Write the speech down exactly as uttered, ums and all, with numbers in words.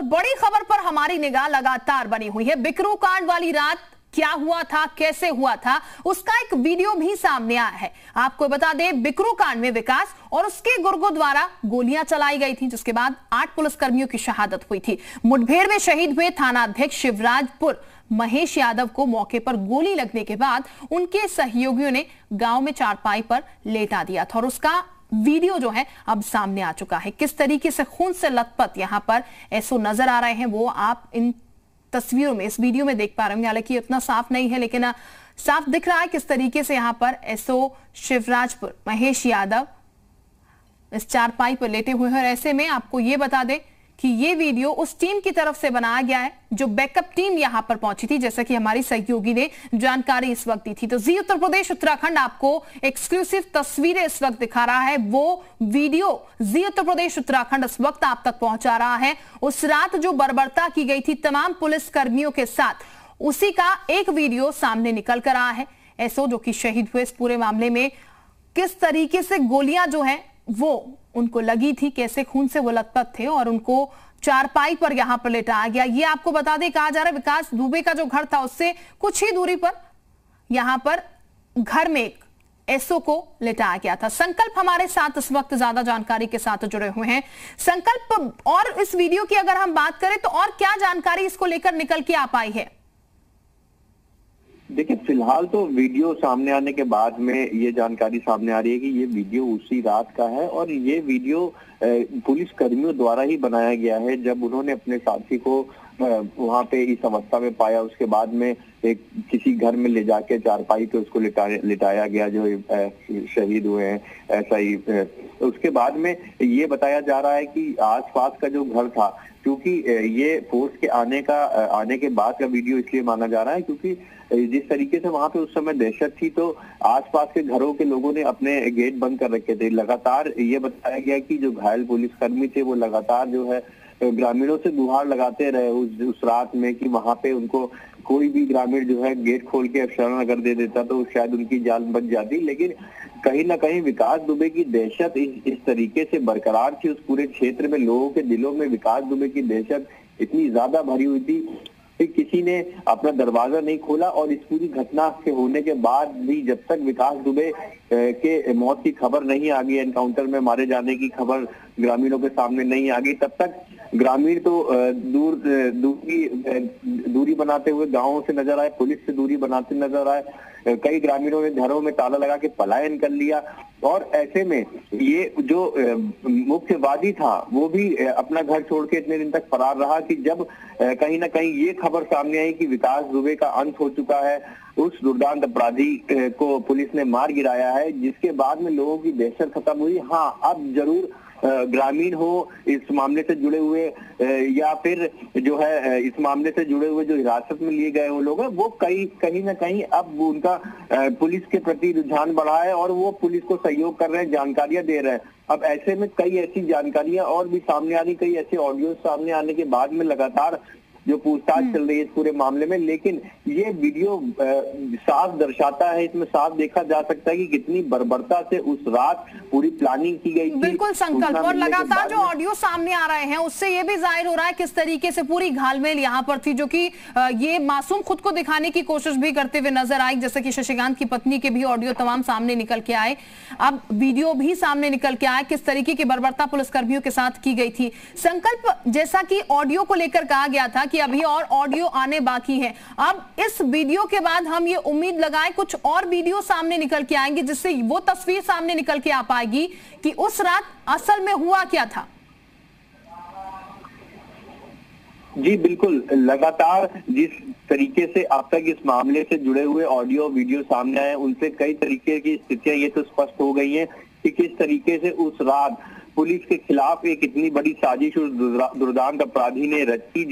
और बड़ी खबर पर हमारी निगाह लगातार बनी हुई है। बिकरू कांड वाली रात क्या हुआ था, कैसे हुआ था, उसका एक वीडियो भी सामने आया है। आपको बता दें, बिकरू कांड में विकास और उसके गुर्गों द्वारा गोलियां चलाई गई थी, जिसके बाद आठ पुलिसकर्मियों की शहादत हुई थी। मुठभेड़ में शहीद हुए थानाध्यक्ष शिवराजपुर महेश यादव को मौके पर गोली लगने के बाद उनके सहयोगियों ने गांव में चारपाई पर लेटा दिया था और उसका वीडियो जो है अब सामने आ चुका है। किस तरीके से खून से लथपथ यहाँ पर ऐसो नजर आ रहे हैं, वो आप इन तस्वीरों में, इस वीडियो में देख पा रहे होंगे। हालांकि इतना साफ नहीं है, लेकिन साफ दिख रहा है किस तरीके से यहाँ पर एसओ शिवराजपुर महेश यादव इस चारपाई पर लेटे हुए हैं। और ऐसे में आपको ये बता दें कि ये वीडियो उस टीम की तरफ से बनाया गया है जो बैकअप टीम यहां पर पहुंची थी, जैसा कि हमारी सहयोगी ने जानकारी इस वक्त दी थी। तो जी उत्तर प्रदेश उत्तराखंड आपको एक्सक्लूसिव तस्वीरें इस वक्त दिखा रहा है। वो वीडियो जी उत्तर प्रदेश उत्तराखंड इस वक्त आप तक पहुंचा रहा है। उस रात जो बर्बरता की गई थी तमाम पुलिसकर्मियों के साथ, उसी का एक वीडियो सामने निकल कर आया है। एसओ जो कि शहीद हुए इस पूरे मामले में, किस तरीके से गोलियां जो है वो उनको लगी थी, कैसे खून से वो लथपथ थे और उनको चारपाई पर यहाँ पर लेटाया गया। ये आपको बता दें, कहा जा रहा है विकास दुबे का जो घर था उससे कुछ ही दूरी पर यहाँ पर घर में एक एसओ को लेटाया गया था। संकल्प हमारे साथ इस वक्त ज्यादा जानकारी के साथ जुड़े हुए हैं। संकल्प, और इस वीडियो की अगर हम बात करें तो और क्या जानकारी इसको लेकर निकल के आ पाई है? देखिए, फिलहाल तो वीडियो सामने आने के बाद में ये जानकारी सामने आ रही है कि ये वीडियो उसी रात का है और ये वीडियो पुलिस कर्मियों द्वारा ही बनाया गया है। जब उन्होंने अपने साथी को वहां पे इस अवस्था में पाया, उसके बाद में एक किसी घर में ले जाके चारपाई पे उसको लिटा लिटाया गया जो शहीद हुए हैं, ऐसा ही। उसके बाद में ये बताया जा रहा है कि आसपास का जो घर था, क्योंकि ये फोर्स के आने का आने के बाद का वीडियो इसलिए माना जा रहा है क्योंकि जिस तरीके से वहां पे उस समय दहशत थी तो आसपास के घरों के लोगों ने अपने गेट बंद कर रखे थे। लगातार ये बताया गया कि जो घायल पुलिसकर्मी थे वो लगातार जो है ग्रामीणों से गुहार लगाते रहे उस उस रात में कि वहां पे उनको कोई भी ग्रामीण जो है गेट खोल के शरण अगर दे देता तो शायद उनकी जान बच जाती। लेकिन कहीं ना कहीं विकास दुबे की दहशत इस इस तरीके से बरकरार थी उस पूरे क्षेत्र में। लोगों के दिलों में विकास दुबे की दहशत इतनी ज्यादा भरी हुई थी कि किसी ने अपना दरवाजा नहीं खोला। और इस पूरी घटना के होने के बाद भी जब तक विकास दुबे के मौत की खबर नहीं आ गई, एनकाउंटर में मारे जाने की खबर ग्रामीणों के सामने नहीं आ गई, तब तक ग्रामीण तो दूर दूरी दूरी बनाते हुए गांवों से नजर आए, पुलिस से दूरी बनाते नजर आए। कई ग्रामीणों ने घरों में ताला लगा के पलायन कर लिया। और ऐसे में ये जो मुख्यवादी था वो भी अपना घर छोड़ के इतने दिन तक फरार रहा कि जब कहीं ना कहीं ये खबर सामने आई कि विकास दुबे का अंत हो चुका है, उस दुर्दांत अपराधी को पुलिस ने मार गिराया है, जिसके बाद में लोगों की दहशत खत्म हुई। हाँ, अब जरूर ग्रामीण हो इस मामले से जुड़े हुए या फिर जो है इस मामले से जुड़े हुए जो हिरासत में लिए गए वो लोग हैं, वो कहीं कहीं ना कहीं अब उनका पुलिस के प्रति रुझान बढ़ा है और वो पुलिस को सहयोग कर रहे हैं, जानकारियां दे रहे हैं। अब ऐसे में कई ऐसी जानकारियां और भी सामने आ रही, कई ऐसे ऑडियो सामने आने के बाद में लगातार जो पूछताछ चल रही है इस पूरे मामले में। लेकिन ये वीडियो साफ दर्शाता है, इसमें साफ देखा जा सकता है कि कितनी बर्बरता से उस रात पूरी प्लानिंग की गई। बिल्कुल संकल्प, और लगातार जो ऑडियो सामने आ रहे हैं उससे ये भी जाहिर हो रहा है किस तरीके से पूरी घालमेल यहाँ पर थी, जो कि ये मासूम खुद को दिखाने की कोशिश भी करते हुए नजर आई, जैसे कि शशिकांत की पत्नी के भी ऑडियो तमाम सामने निकल के आए, अब वीडियो भी सामने निकल के आए, किस तरीके की बर्बरता पुलिसकर्मियों के साथ की गई थी। संकल्प, जैसा की ऑडियो को लेकर कहा गया था कि अभी और ऑडियो आने बाकी है, अब इस वीडियो के बाद हम ये उम्मीद लगाएं कुछ और वीडियो सामने निकल के आएंगे जिससे वो तस्वीर सामने निकल के आ पाएगी कि उस रात असल में हुआ क्या था। जी बिल्कुल, लगातार जिस तरीके से अब तक इस मामले से जुड़े हुए ऑडियो वीडियो सामने आए उनसे कई तरीके की स्थितियां ये तो स्पष्ट हो गई है कि किस तरीके से उस रात पुलिस के खिलाफ एक इतनी बड़ी साजिश उस दुर्दांत अपराधी ने रची।